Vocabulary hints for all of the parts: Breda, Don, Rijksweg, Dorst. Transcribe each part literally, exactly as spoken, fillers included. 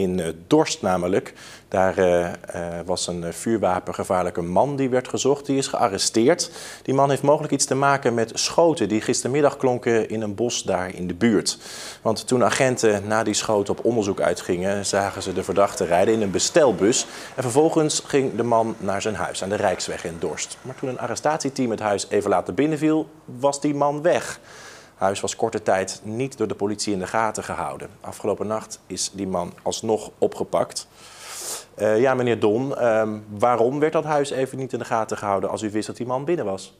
In Dorst namelijk, daar uh, uh, was een vuurwapengevaarlijke man die werd gezocht. Die is gearresteerd. Die man heeft mogelijk iets te maken met schoten die gistermiddag klonken in een bos daar in de buurt. Want toen agenten na die schoten op onderzoek uitgingen, zagen ze de verdachte rijden in een bestelbus. En vervolgens ging de man naar zijn huis aan de Rijksweg in Dorst. Maar toen een arrestatieteam het huis even later binnenviel, was die man weg. Huis was korte tijd niet door de politie in de gaten gehouden. Afgelopen nacht is die man alsnog opgepakt. Uh, ja, meneer Don, uh, waarom werd dat huis even niet in de gaten gehouden als u wist dat die man binnen was?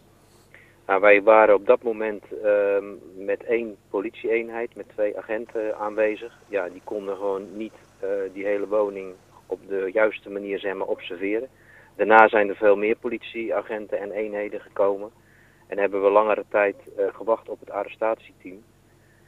Nou, wij waren op dat moment uh, met één politieeenheid, met twee agenten aanwezig. Ja, die konden gewoon niet uh, die hele woning op de juiste manier, zeg maar, observeren. Daarna zijn er veel meer politieagenten en eenheden gekomen. En hebben we langere tijd uh, gewacht op het arrestatieteam.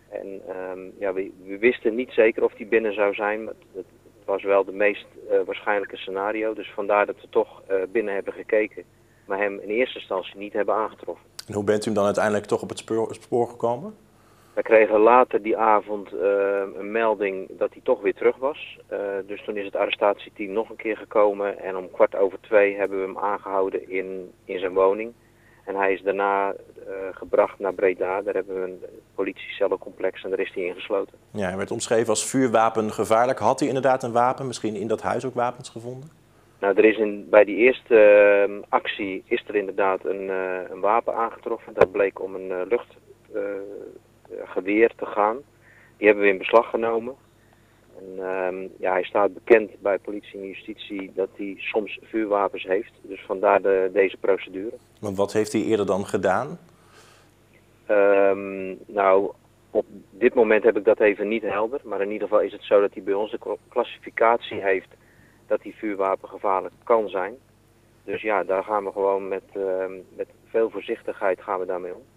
En um, ja, we, we wisten niet zeker of die binnen zou zijn. Het, het was wel de meest uh, waarschijnlijke scenario. Dus vandaar dat we toch uh, binnen hebben gekeken. Maar hem in eerste instantie niet hebben aangetroffen. En hoe bent u hem dan uiteindelijk toch op het spoor, spoor gekomen? We kregen later die avond uh, een melding dat hij toch weer terug was. Uh, dus toen is het arrestatieteam nog een keer gekomen. En om kwart over twee hebben we hem aangehouden in, in zijn woning. En hij is daarna uh, gebracht naar Breda. Daar hebben we een politiecellencomplex en daar is hij ingesloten. Ja, hij werd omschreven als vuurwapengevaarlijk. Had hij inderdaad een wapen? Misschien in dat huis ook wapens gevonden? Nou, er is in, bij die eerste uh, actie is er inderdaad een, uh, een wapen aangetroffen. Dat bleek om een uh, luchtgeweer uh, te gaan. Die hebben we in beslag genomen. En, uh, ja, hij staat bekend bij politie en justitie dat hij soms vuurwapens heeft. Dus vandaar de, deze procedure. Want wat heeft hij eerder dan gedaan? Uh, nou, op dit moment heb ik dat even niet helder. Maar in ieder geval is het zo dat hij bij ons de klassificatie heeft dat hij vuurwapengevaarlijk kan zijn. Dus ja, daar gaan we gewoon met, uh, met veel voorzichtigheid gaan we daarmee om.